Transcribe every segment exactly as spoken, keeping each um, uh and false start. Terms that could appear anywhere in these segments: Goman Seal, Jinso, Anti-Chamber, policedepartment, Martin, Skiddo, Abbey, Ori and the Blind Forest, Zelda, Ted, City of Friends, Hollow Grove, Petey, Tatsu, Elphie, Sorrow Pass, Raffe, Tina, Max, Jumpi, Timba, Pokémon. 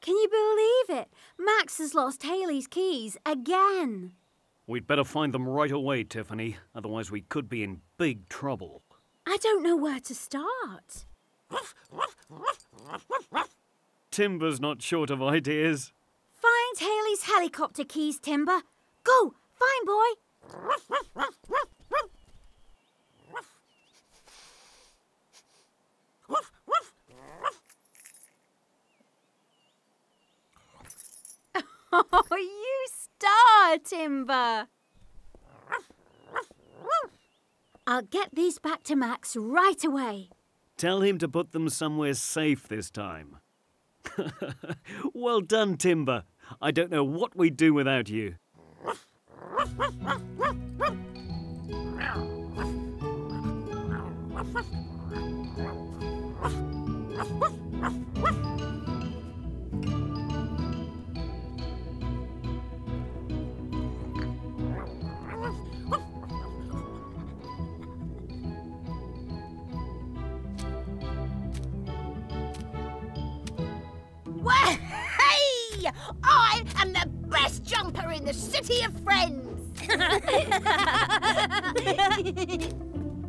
Can you believe it? Max has lost Haley's keys again. We'd better find them right away, Tiffany. Otherwise we could be in big trouble. I don't know where to start. Timba's not short of ideas. Find Haley's helicopter keys, Timba. Go, fine boy. Oh, you star, Timba! I'll get these back to Max right away. Tell him to put them somewhere safe this time. Well done, Timba. I don't know what we'd do without you. I am the best jumper in the City of Friends!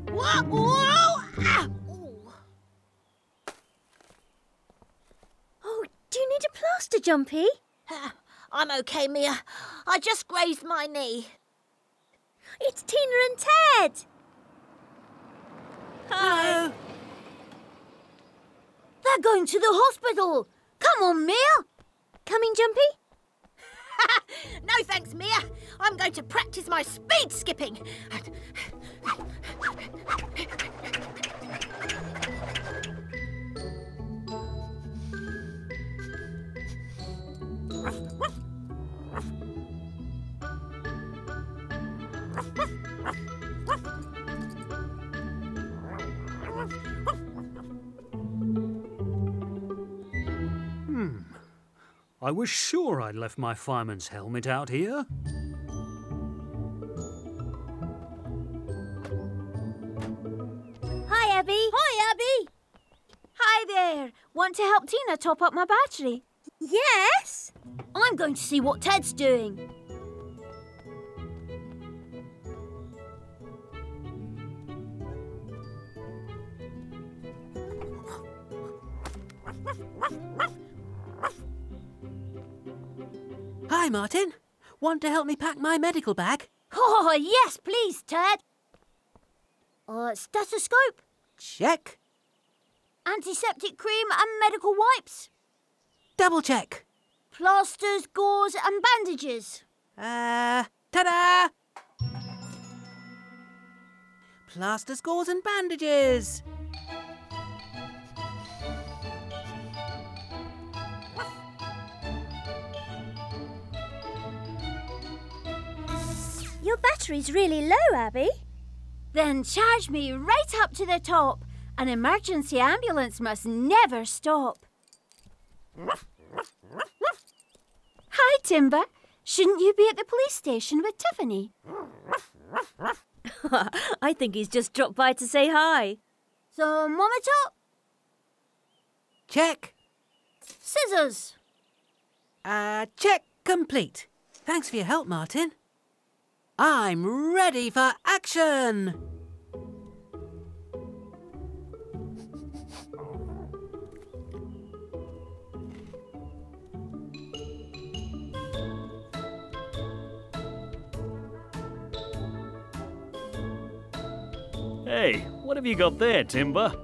Whoa, whoa, ah, oh, do you need a plaster, Jumpi? Uh, I'm okay, Mia. I just grazed my knee. It's Tina and Ted! Hello. They're going to the hospital. Come on, Mia. Coming, Jumpi? No thanks, Mia. I'm going to practice my speed skipping. I was sure I'd left my fireman's helmet out here. Hi, Abbey. Hi, Abbey. Hi there. Want to help Tina top up my battery? Yes. I'm going to see what Ted's doing. Hi, Martin. Want to help me pack my medical bag? Oh, yes, please, Ted. Uh, stethoscope. Check. Antiseptic cream and medical wipes. Double check. Plasters, gauze and bandages. Uh, ta-da! Plasters, gauze and bandages. Your battery's really low, Abbey. Then charge me right up to the top. An emergency ambulance must never stop. Hi, Timba. Shouldn't you be at the police station with Tiffany? I think he's just dropped by to say hi. Thermometer? Check. Scissors? Uh, check complete. Thanks for your help, Martin. I'm ready for action! Hey, what have you got there, Timba?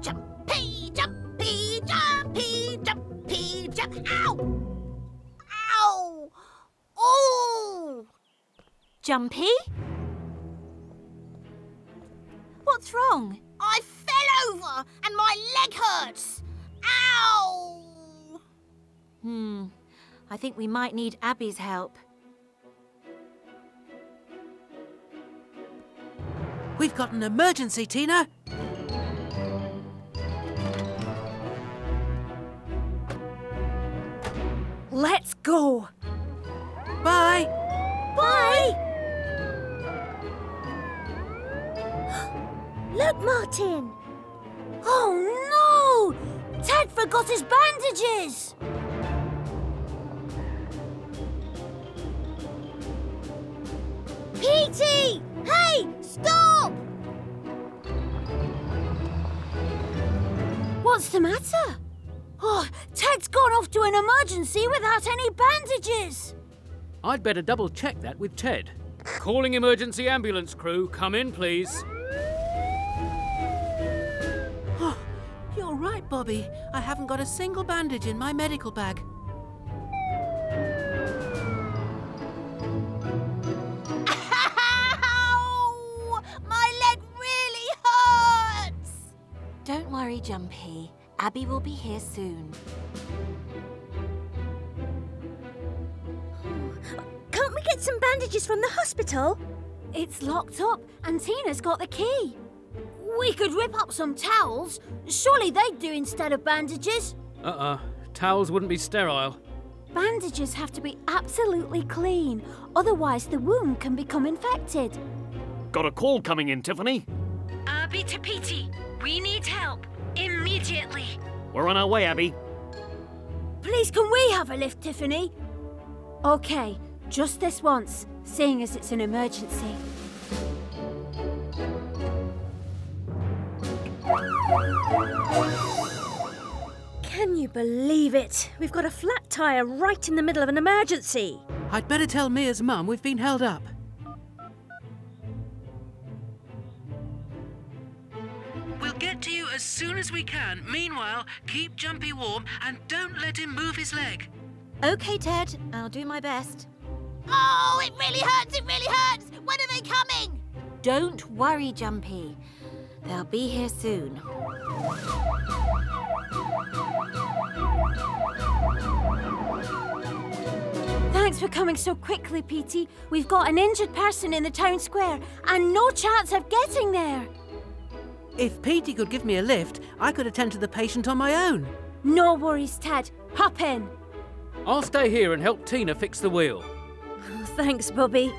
Jumpy, jumpy, jumpy, jumpy, jump! Ow! Ow! Oh! Jumpy? What's wrong? I fell over and my leg hurts. Ow! Hmm. I think we might need Abbey's help. We've got an emergency, Tina. Let's go. Bye. Bye. Look, Martin. Oh, no! Ted forgot his bandages. Petey! Hey, stop! What's the matter? Oh, Ted's gone off to an emergency without any bandages. I'd better double-check that with Ted. Calling emergency ambulance crew, come in, please. Oh, you're right, Bobby. I haven't got a single bandage in my medical bag. Ow! My leg really hurts! Don't worry, Jumpi. Abbey will be here soon. Can't we get some bandages from the hospital? It's locked up and Tina's got the key. We could rip up some towels. Surely they'd do instead of bandages. Uh-uh. Towels wouldn't be sterile. Bandages have to be absolutely clean. Otherwise the wound can become infected. Got a call coming in, Tiffany. Abbey to Petey. We need help. Immediately. We're on our way, Abbey. Please, can we have a lift, Tiffany? Okay, just this once, seeing as it's an emergency. Can you believe it? We've got a flat tyre right in the middle of an emergency. I'd better tell Mia's mum we've been held up. Get to you as soon as we can. Meanwhile, keep Jumpi warm and don't let him move his leg. Okay, Ted. I'll do my best. Oh, it really hurts, it really hurts! When are they coming? Don't worry, Jumpi. They'll be here soon. Thanks for coming so quickly, Petey. We've got an injured person in the town square and no chance of getting there. If Petey could give me a lift, I could attend to the patient on my own. No worries, Ted. Hop in. I'll stay here and help Tina fix the wheel. Oh, thanks, Bobby.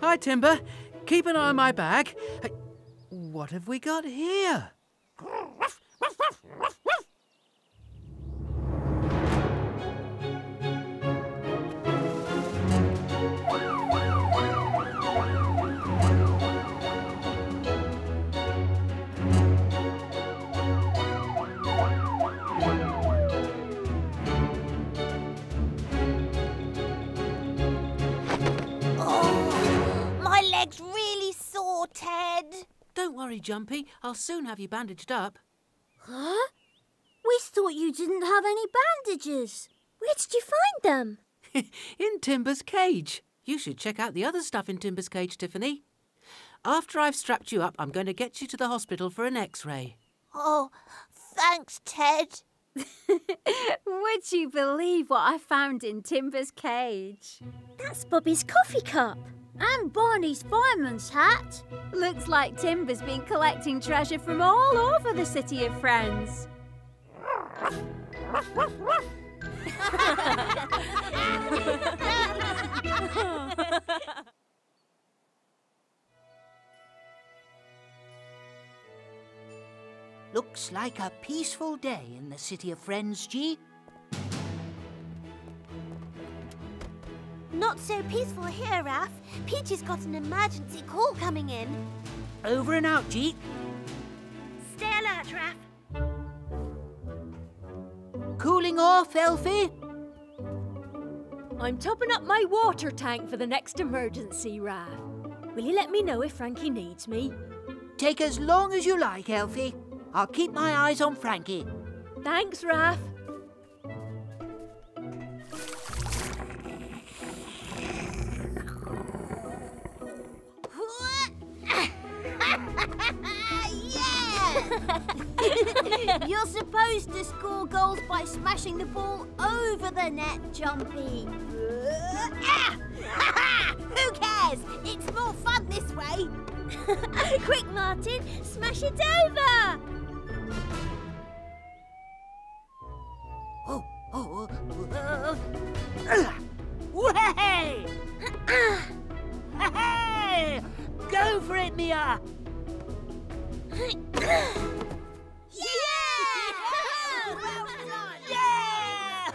Hi, Timba. Keep an eye on my bag. What have we got here? Don't worry, Jumpi. I'll soon have you bandaged up. Huh? We thought you didn't have any bandages. Where did you find them? In Timber's cage. You should check out the other stuff in Timber's cage, Tiffany. After I've strapped you up, I'm going to get you to the hospital for an X-ray. Oh, thanks, Ted. Would you believe what I found in Timber's cage? That's Bobby's coffee cup. And Barney's fireman's hat. Looks like Timber's been collecting treasure from all over the City of Friends. Looks like a peaceful day in the City of Friends, G. Not so peaceful here, Raffe. Peachy's got an emergency call coming in. Over and out, G. Stay alert, Raffe. Cooling off, Elphie? I'm topping up my water tank for the next emergency, Raffe. Will you let me know if Frankie needs me? Take as long as you like, Elphie. I'll keep my eyes on Frankie. Thanks, Raffe. You're supposed to score goals by smashing the ball over the net, Jumpi. Who cares? It's more fun this way. Quick, Martin, smash it over! Oh, oh, uh, uh. Way! Hey! Go for it, Mia! Yeah! Well done! Yeah!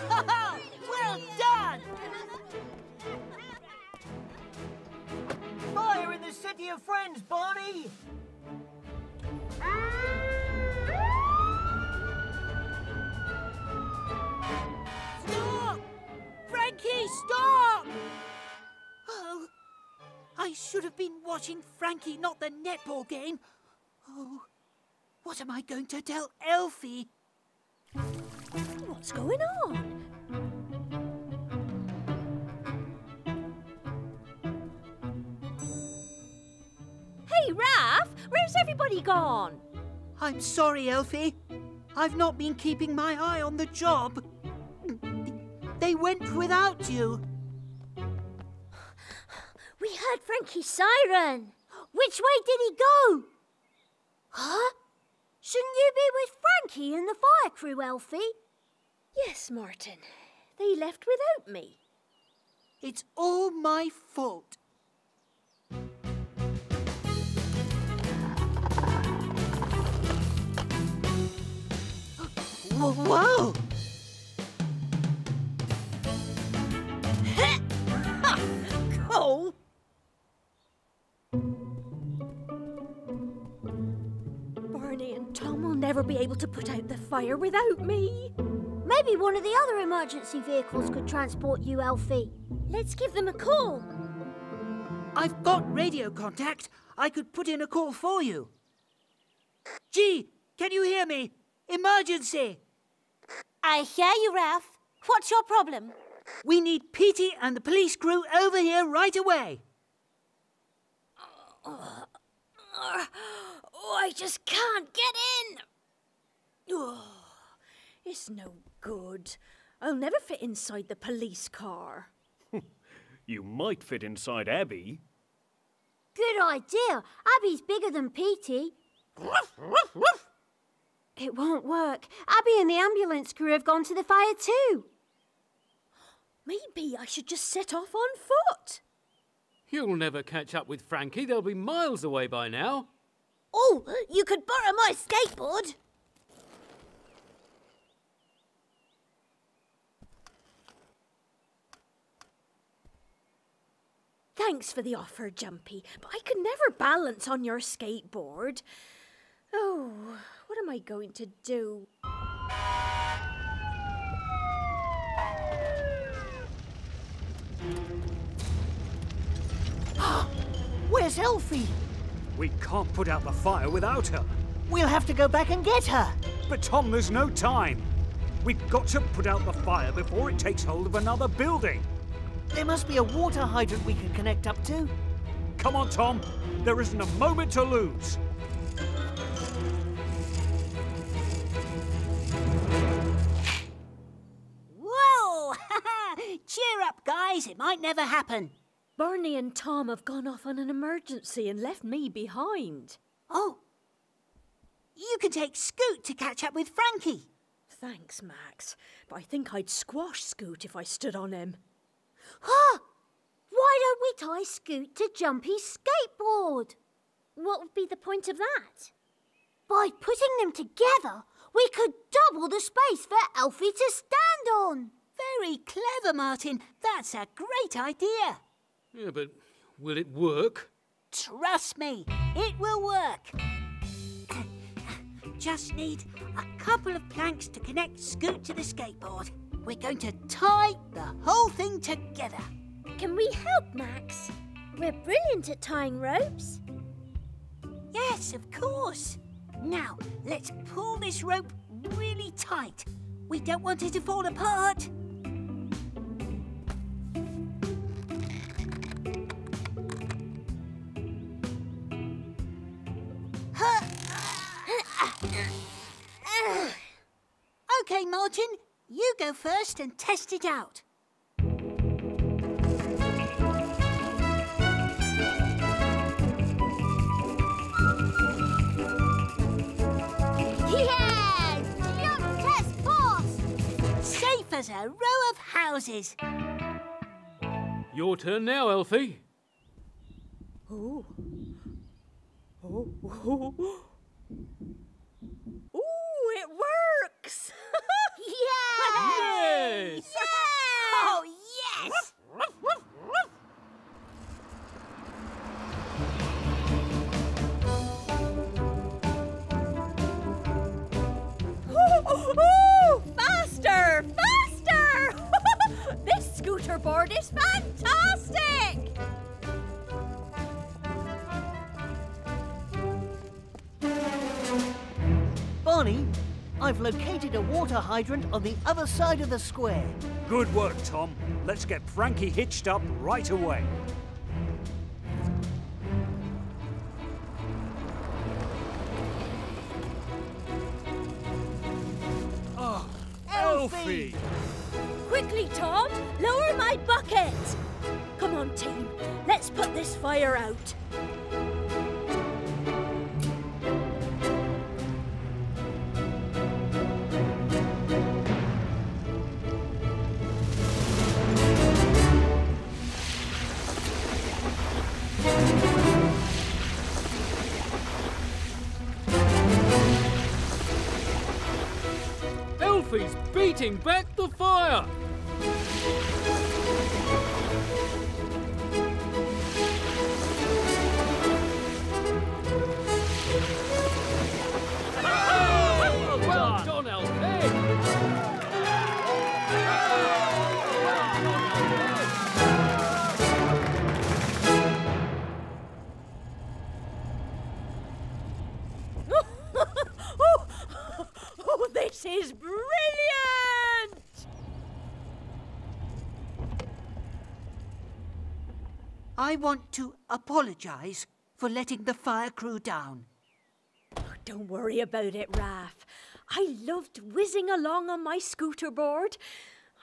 Well done! Fire in the City of Friends, Barney! Stop! Frankie, stop! Oh, I should have been watching Frankie, not the netball game. Oh, what am I going to tell Elphie? What's going on? Hey, Raffe, where's everybody gone? I'm sorry, Elphie. I've not been keeping my eye on the job. They went without you. We heard Frankie's siren. Which way did he go? Huh? Shouldn't you be with Frankie and the fire crew, Elphie? Yes, Martin. They left without me. It's all my fault. Whoa! Cool! Barney and Tom will never be able to put out the fire without me. Maybe one of the other emergency vehicles could transport you, Elphie. Let's give them a call. I've got radio contact. I could put in a call for you. Gee, can you hear me? Emergency! I hear you, Raffe. What's your problem? We need Petey and the police crew over here right away. Oh, oh, oh, I just can't get in. Oh, it's no good. I'll never fit inside the police car. You might fit inside Abbey. Good idea. Abbey's bigger than Petey. It won't work. Abbey and the ambulance crew have gone to the fire too. Maybe I should just set off on foot. You'll never catch up with Frankie. They'll be miles away by now. Oh, you could borrow my skateboard. Thanks for the offer, Jumpi, but I could never balance on your skateboard. Oh, what am I going to do? Where's Elphie? We can't put out the fire without her. We'll have to go back and get her. But Tom, there's no time. We've got to put out the fire before it takes hold of another building. There must be a water hydrant we can connect up to. Come on, Tom. There isn't a moment to lose. Cheer up, guys. It might never happen. Barney and Tom have gone off on an emergency and left me behind. Oh. You can take Scoot to catch up with Frankie. Thanks, Max. But I think I'd squash Scoot if I stood on him. Huh? Why don't we tie Scoot to Jumpy's skateboard? What would be the point of that? By putting them together, we could double the space for Elphie to stand on. Very clever, Martin. That's a great idea. Yeah, but will it work? Trust me, it will work. Just need a couple of planks to connect Scoot to the skateboard. We're going to tie the whole thing together. Can we help, Max? We're brilliant at tying ropes. Yes, of course. Now, let's pull this rope really tight. We don't want it to fall apart. Okay, Martin, you go first and test it out. was a row of houses. Your turn now, Elphie. Ooh. Ooh, Ooh it works! Yay! Yay! Yay! Oh, yes! Faster! Faster! This scooter board is fantastic! Barney, I've located a water hydrant on the other side of the square. Good work, Tom. Let's get Frankie hitched up right away. Elphie! Quickly, Tom! Lower my bucket! Come on, team. Let's put this fire out. Elphie's beating back the fire! Oh, well done, Elphie! Oh, oh, oh, this is brilliant! I want to apologise for letting the fire crew down. Oh, don't worry about it, Raffe. I loved whizzing along on my scooter board.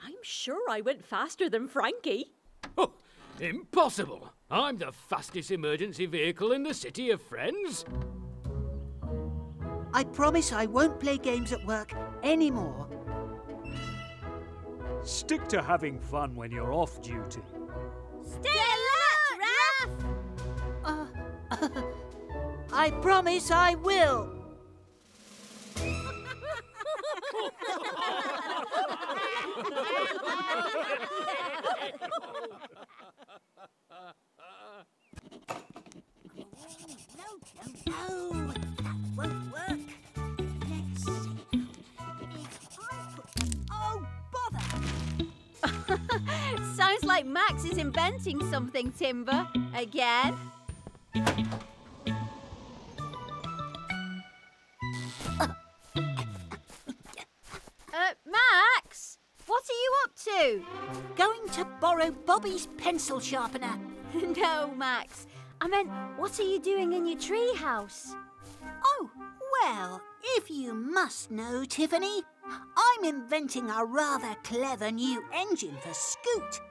I'm sure I went faster than Frankie. Oh, impossible! I'm the fastest emergency vehicle in the City of Friends. I promise I won't play games at work anymore. Stick to having fun when you're off duty. Stay alive! Uh, I promise I will. No, no, no, that won't work. Let's see. Oh, bother! Sounds like Max is inventing something, Timba. Again. Uh, Max, what are you up to? Going to borrow Bobby's pencil sharpener. No, Max. I meant, what are you doing in your tree house? Oh, well, if you must know, Tiffany, I'm inventing a rather clever new engine for Scoot.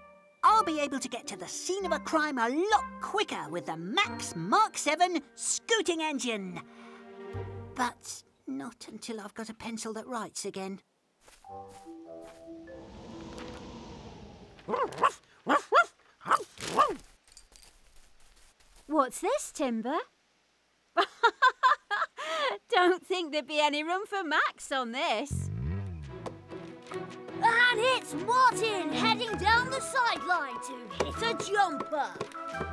I'll be able to get to the scene of a crime a lot quicker with the Max Mark seven scooting engine. But not until I've got a pencil that writes again. What's this, Timba? Don't think there'd be any room for Max on this. And it's Martin heading down the sideline to hit a jumper.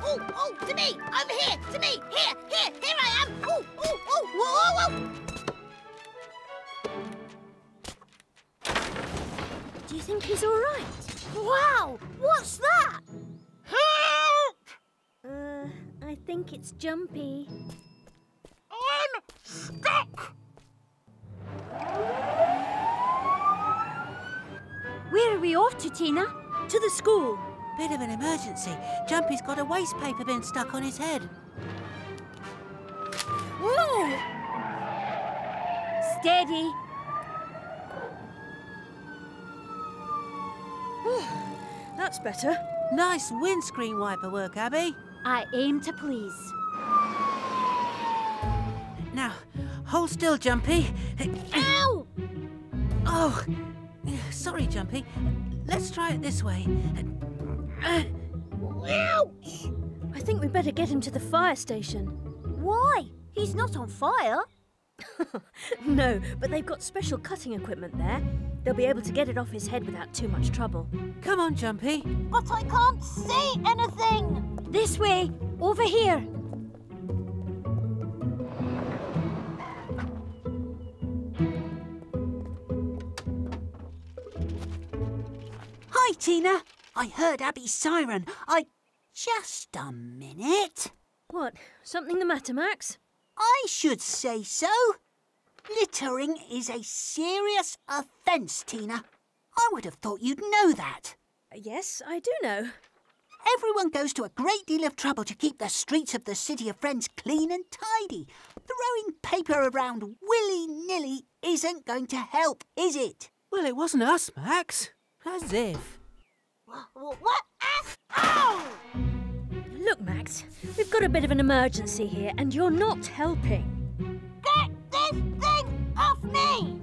Oh, oh, to me! Over here! To me! Here! Here! Here I am! Oh, oh, oh! Whoa, whoa, whoa! Do you think he's all right? Wow! What's that? Help! Uh, I think it's Jumpi. I'm stuck! Where are we off to, Tina? To the school. Bit of an emergency. Jumpy's got a waste paper bin stuck on his head. Whoa! Steady. That's better. Nice windscreen wiper work, Abbey. I aim to please. Now, hold still, Jumpy. Ow! Oh! Sorry, Jumpi. Let's try it this way. Uh, Ouch! I think we better get him to the fire station. Why? He's not on fire. No, but they've got special cutting equipment there. They'll be able to get it off his head without too much trouble. Come on, Jumpi. But I can't see anything. This way, over here. Hi, Tina. I heard Abby's siren. I... Just a minute. What? Something the matter, Max? I should say so. Littering is a serious offence, Tina. I would have thought you'd know that. Yes, I do know. Everyone goes to a great deal of trouble to keep the streets of the City of Friends clean and tidy. Throwing paper around willy-nilly isn't going to help, is it? Well, it wasn't us, Max. As if. What? Ow! Look, Max, we've got a bit of an emergency here and you're not helping. Get this thing off me!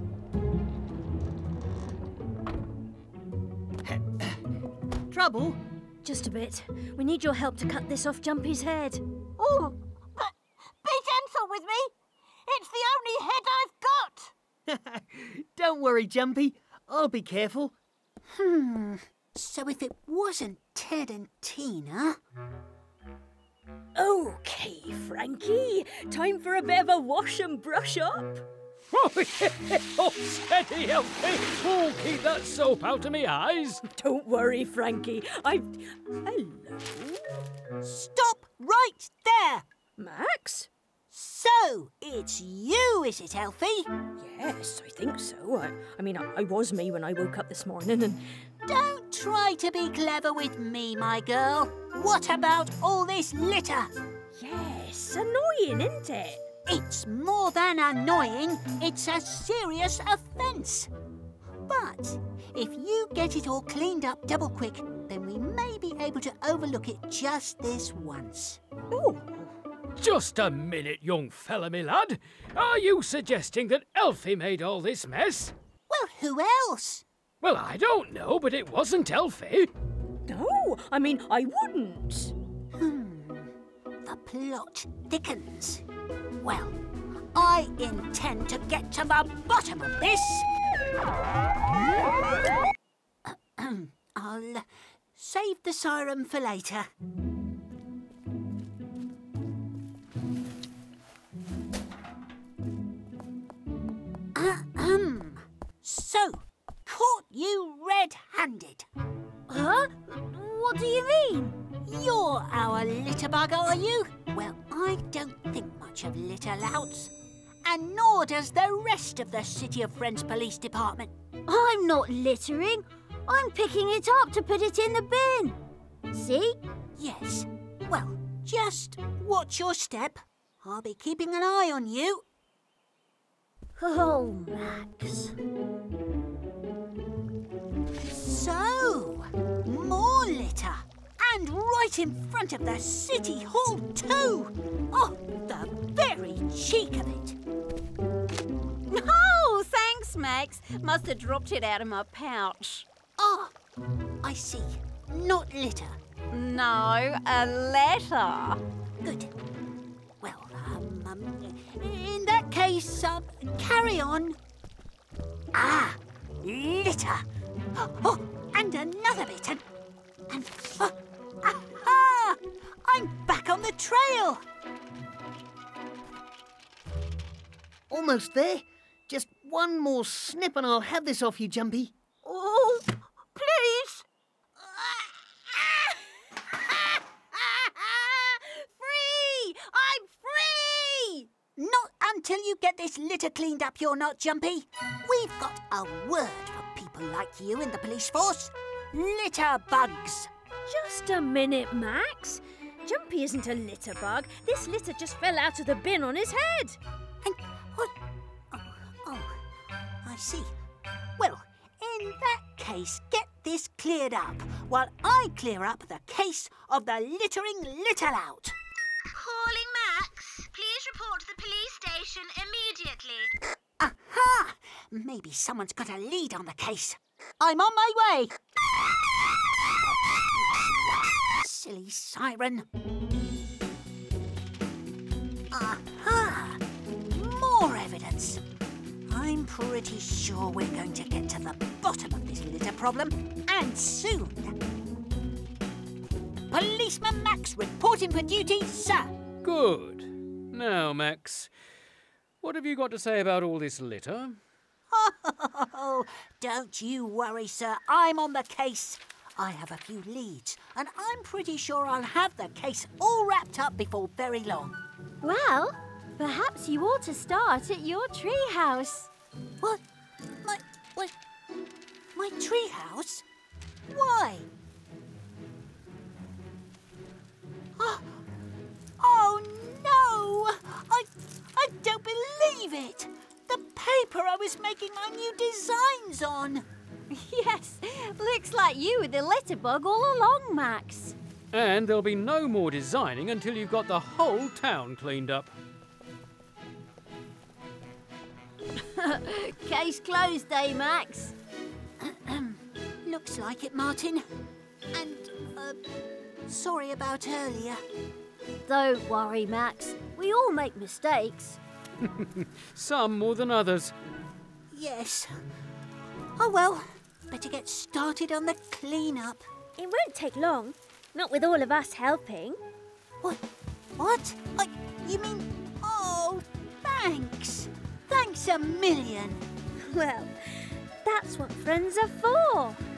Trouble? Just a bit. We need your help to cut this off Jumpy's head. Oh, but be gentle with me. It's the only head I've got. Don't worry, Jumpi. I'll be careful. Hmm... So if it wasn't Ted and Tina... OK, Frankie. Time for a bit of a wash and brush up. Oh, yeah. Oh, steady, Elphie. Oh, keep that soap out of me eyes. Don't worry, Frankie. I've... Hello? Stop right there. Max? So, it's you, is it, Elphie? Yes, I think so. I, I mean, I, I was me when I woke up this morning and... Don't try to be clever with me, my girl. What about all this litter? Yes, annoying, isn't it? It's more than annoying. It's a serious offence. But if you get it all cleaned up double quick, then we may be able to overlook it just this once. Ooh. Just a minute, young fella, me lad. Are you suggesting that Elphie made all this mess? Well, who else? Well, I don't know, but it wasn't Elphie. No, I mean, I wouldn't. Hmm. The plot thickens. Well, I intend to get to the bottom of this. I'll save the siren for later. Um, so, caught you red-handed. Huh? What do you mean? You're our litter bug, are you? Well, I don't think much of litter louts. And nor does the rest of the City of Friends Police Department. I'm not littering. I'm picking it up to put it in the bin. See? Yes. Well, just watch your step. I'll be keeping an eye on you. Oh, Max. So, more litter. And right in front of the City Hall, too. Oh, the very cheek of it. Oh, thanks, Max. Must have dropped it out of my pouch. Ah, I see. Not litter. No, a letter. Good. Well, um, um in that case, uh, carry on. Ah, litter. Oh, and another bit. And, and oh, aha! I'm back on the trail. Almost there. Just one more snip and I'll have this off you, Jumpi. Oh, please. Free! I'm free! Not until you get this litter cleaned up, you're not, Jumpi. We've got a word for people like you in the police force. Litter bugs. Just a minute, Max. Jumpi isn't a litter bug. This litter just fell out of the bin on his head. And what? Oh, oh, I see. Well, in that case, get this cleared up while I clear up the case of the littering litterlout. Calling Max. Please report to the police station immediately. Aha! Maybe someone's got a lead on the case. I'm on my way. Silly siren. Aha! More evidence. I'm pretty sure we're going to get to the bottom of this litter problem, and soon. Policeman Max reporting for duty, sir. Good. Now, Max, what have you got to say about all this litter? Oh, don't you worry, sir. I'm on the case. I have a few leads, and I'm pretty sure I'll have the case all wrapped up before very long. Well, perhaps you ought to start at your tree house. What? My, my, my tree house? Why? Oh, oh no! I, I don't believe it! The paper I was making my new designs on. Yes, looks like you were the litter bug all along, Max. And there'll be no more designing until you've got the whole town cleaned up. Case closed, eh, Max? Looks like it, Martin. And, uh, sorry about earlier. Don't worry, Max. We all make mistakes. Some more than others. Yes. Oh, well, better get started on the clean-up. It won't take long, not with all of us helping. What? What? I, you mean... Oh, thanks. Thanks a million. Well, that's what friends are for.